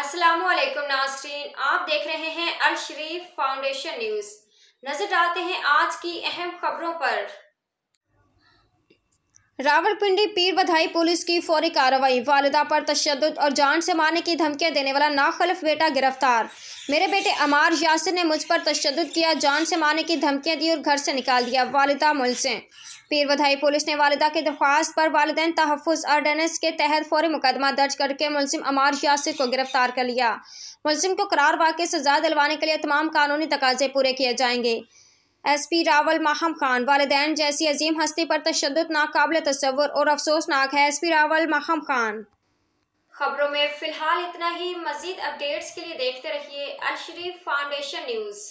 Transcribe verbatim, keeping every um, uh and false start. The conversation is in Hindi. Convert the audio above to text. अस्सलामुअलैकुम नाज़रीन, आप देख रहे हैं अलशरीफ फाउंडेशन न्यूज़। नजर डालते हैं आज की अहम खबरों पर। रावलपिंडी पीरवधाई पुलिस की फौरी कार्रवाई, वालिदा पर तशद्दुद और जान से मारने की धमकियां देने वाला नाखलफ बेटा गिरफ्तार। मेरे बेटे अमार यासिर ने मुझ पर तशद्दुद किया, जान से मारने की धमकियां दी और घर से निकाल दिया, वालिदा मुलज़िम। पीरवधाई पुलिस ने वालिदा की दरख्वास्त पर वालिदिन तहफ्फुज ऑर्डिनेंस के तहत फौरी मुकदमा दर्ज करके मुलज़िम अमार यासिर को गिरफ्तार कर लिया। मुलज़िम को करार वाक़ई सजा दिलवाने के लिए तमाम कानूनी तकाजे पूरे किए जाएंगे। एसपी रावल माहम खान, वालिदैन जैसी अजीम हस्ती पर तशद्दुद नाकाबिल तसव्वुर और अफसोसनाक है। एसपी रावल माहम खान। खबरों में फिलहाल इतना ही। मजीद अपडेट्स के लिए देखते रहिए अलशरीफ फाउंडेशन न्यूज़।